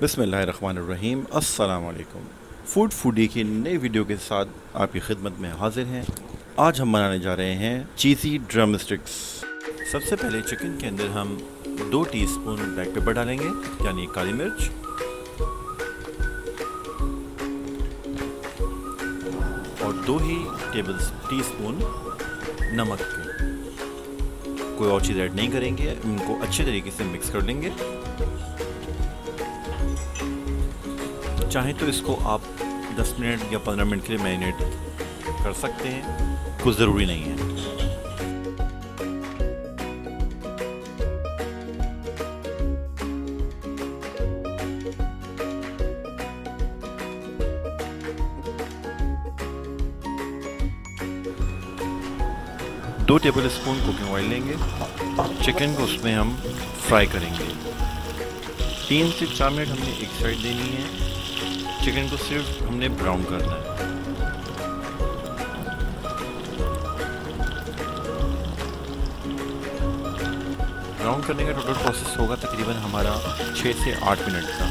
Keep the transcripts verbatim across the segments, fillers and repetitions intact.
बिस्मिल्लाहिर्रहमानिर्रहीम। अस्सलाम वालेकुम। फूड फूडी की नई वीडियो के साथ आपकी खिदमत में हाजिर हैं। आज हम बनाने जा रहे हैं चीज़ी ड्रम स्टिक्स। सबसे पहले चिकन के अंदर हम दो टीस्पून ब्लैक पेपर डालेंगे यानी काली मिर्च, और दो ही टेबल टीस्पून नमक। कोई और चीज़ ऐड नहीं करेंगे, उनको अच्छे तरीके से मिक्स कर लेंगे। चाहे तो इसको आप दस मिनट या पंद्रह मिनट के लिए मैरिनेट कर सकते हैं, कुछ ज़रूरी नहीं है। दो टेबल स्पून कुकिंग ऑयल लेंगे, चिकन को उसमें हम फ्राई करेंगे। तीन से चार मिनट हमने एक साइड देनी है। चिकन को सिर्फ हमने ब्राउन करना है। ब्राउन करने का टोटल प्रोसेस होगा तकरीबन हमारा छः से आठ मिनट का।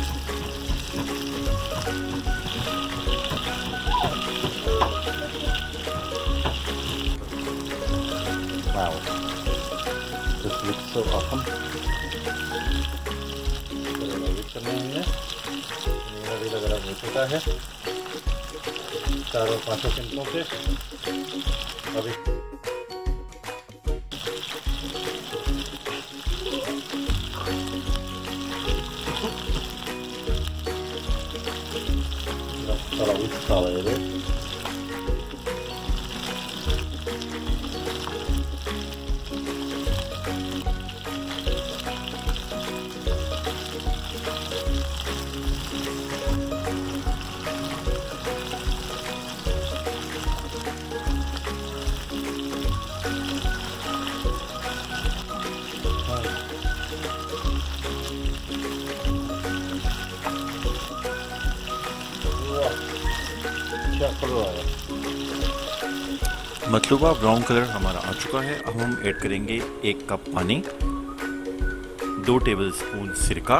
Wow, this looks so awesome. हो चुका है चारों पाँचों सिंपलों से। अभी थोड़ा उठता है, मतलूबा ब्राउन कलर हमारा आ चुका है। अब हम ऐड करेंगे एक कप पानी, दो टेबलस्पून सिरका,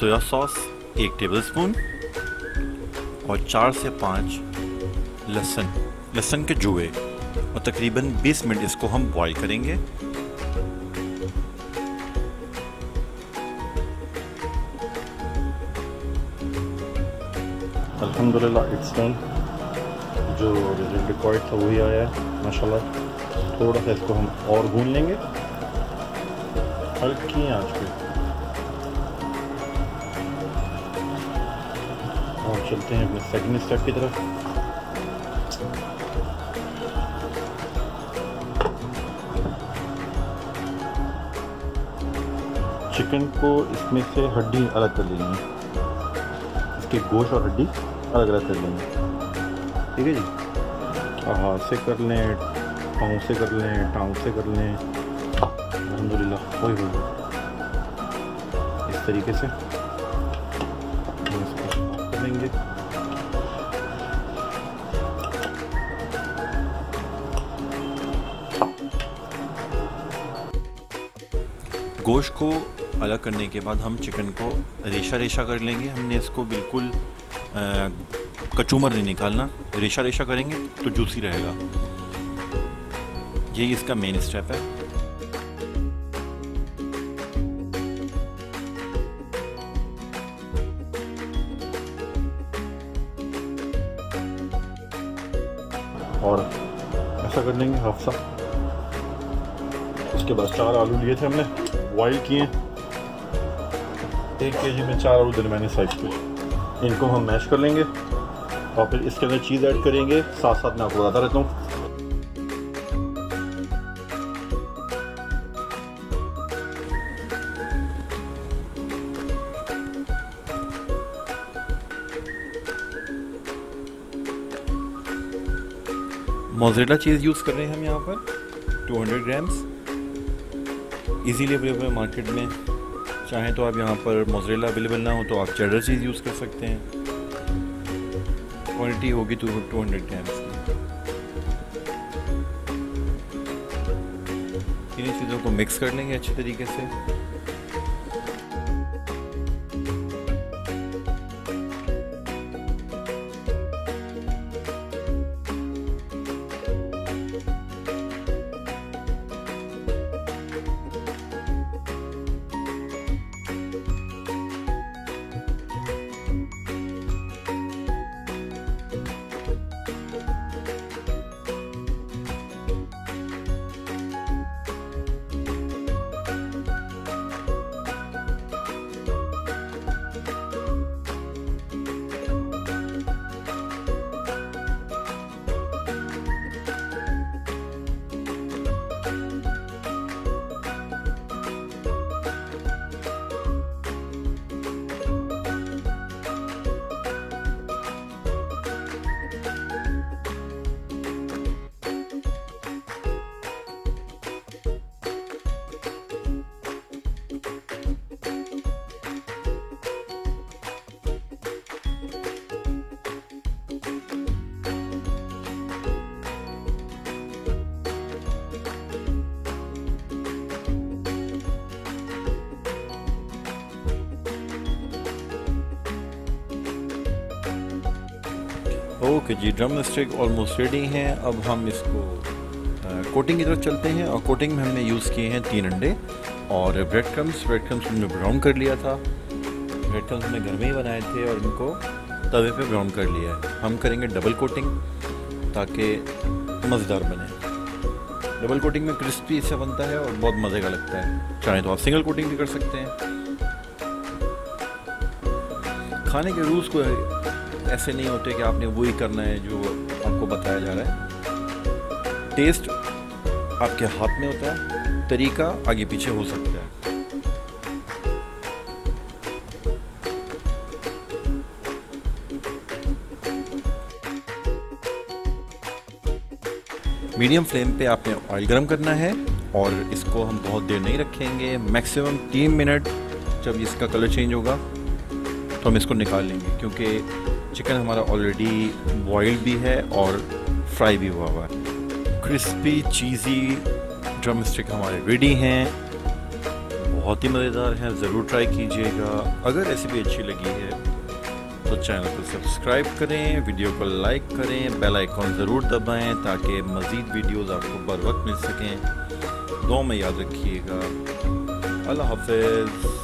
सोया सॉस एक टेबलस्पून, और चार से पाँच लहसुन लहसुन के जूए, और तकरीबन बीस मिनट इसको हम बॉईल करेंगे। अल्हम्दुलिल्लाह इट्स डन। जो रिजल्ट रिक्वायर्ड था वही आया है माशाल्लाह। थोड़ा सा इसको हम और भून लेंगे हल्की आंच पे, और चलते हैं अपने सेकंड स्टेप की तरफ। चिकन को इसमें से हड्डी अलग कर लेनी है, के गोश्त और हड्डी अलग अलग कर लेंगे। ठीक है जी, हाथ से कर लें, पाँव से कर लें, टांग से कर लें। अल्हम्दुलिल्लाह कोई हो इस तरीके से करेंगे। गोश्त को अलग करने के बाद हम चिकन को रेशा रेशा कर लेंगे। हमने इसको बिल्कुल कचूमर नहीं निकालना, रेशा रेशा करेंगे तो जूसी रहेगा। यही इसका मेन स्टेप है। और ऐसा कर लेंगे हाफ सा। उसके बाद चार आलू लिए थे हमने, बॉइल किए। एक के जी में चार आलू दरमियाने साइज के, इनको हम मैश कर लेंगे और फिर इसके अंदर चीज़ ऐड करेंगे। साथ साथ मैं आपको बताता रहता हूँ। मोज़रेला चीज़ यूज़ कर रहे हैं हम यहाँ पर दो सौ ग्राम्स, इजीली अवेलेबल है मार्केट में। चाहे तो आप यहाँ पर मोज़रेला अवेलेबल ना हो तो आप चेडर चीज़ यूज़ कर सकते हैं। क्वांटिटी होगी तो टू हंड्रेड ग्राम्स की। तीनों चीज़ों को मिक्स कर लेंगे अच्छे तरीके से। ओके जी, ड्रम स्टिक ऑलमोस्ट रेडी हैं। अब हम इसको कोटिंग की तरफ चलते हैं और कोटिंग में हमने यूज़ किए हैं तीन अंडे और ब्रेड क्रम्स। ब्रेड क्रम्स हमने ब्राउन कर लिया था, ब्रेड क्रम्स हमने घर में ही बनाए थे और इनको तवे पे ब्राउन कर लिया है। हम करेंगे डबल कोटिंग ताकि मज़ेदार बने। डबल कोटिंग में क्रिस्पी इससे बनता है और बहुत मज़े का लगता है। चाहें तो आप सिंगल कोटिंग भी कर सकते हैं। खाने के रूल्स को ऐसे नहीं होते कि आपने वही करना है जो आपको बताया जा रहा है। टेस्ट आपके हाथ में होता है, तरीका आगे पीछे हो सकता है। मीडियम फ्लेम पे आपने ऑयल गर्म करना है और इसको हम बहुत देर नहीं रखेंगे, मैक्सिमम तीन मिनट। जब इसका कलर चेंज होगा तो हम इसको निकाल लेंगे, क्योंकि चिकन हमारा ऑलरेडी बॉइल्ड भी है और फ्राई भी हुआ हुआ है। क्रिस्पी चीज़ी ड्रम स्टिक हमारे रेडी हैं, बहुत ही मज़ेदार हैं, ज़रूर ट्राई कीजिएगा। अगर रेसिपी अच्छी लगी है तो चैनल को सब्सक्राइब करें, वीडियो को लाइक करें, बेल आइकॉन ज़रूर दबाएं ताकि मज़ीद वीडियोस आपको बर वक्त मिल सकें। दुआ में याद रखिएगा। अल्लाह हाफ़िज़।